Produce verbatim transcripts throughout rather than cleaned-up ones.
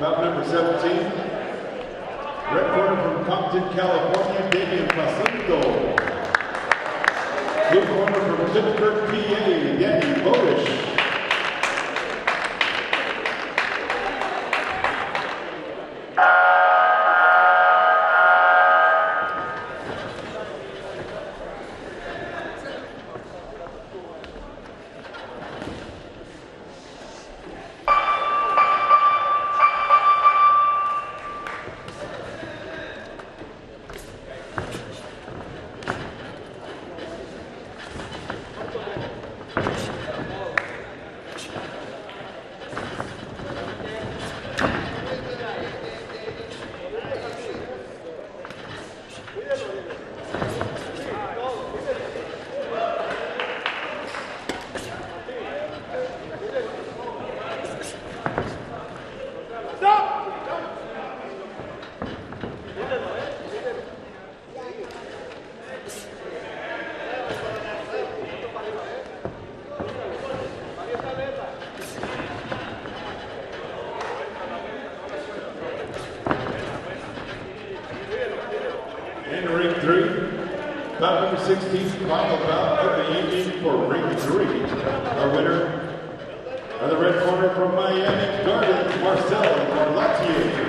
Bout number seventeen, red corner from Compton, California, Damian Pasunto. Blue corner from Pittsburgh, P A, Danny Bodish. Bout number sixteen, final bout of the evening for ring three. Our winner of the red corner from Miami Gardens, Marcelo Barletti.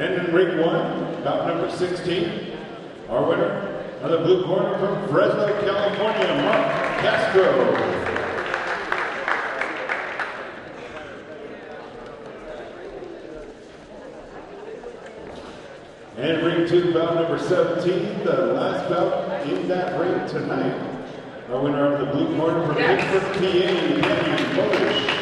And in ring one, bout number sixteen, our winner, on the blue corner from Fresno, California, Mark Castro. And ring two, bout number seventeen, the last bout in that ring tonight. Our winner of the blue corner from Pittsburgh, P A, Danny Bodish.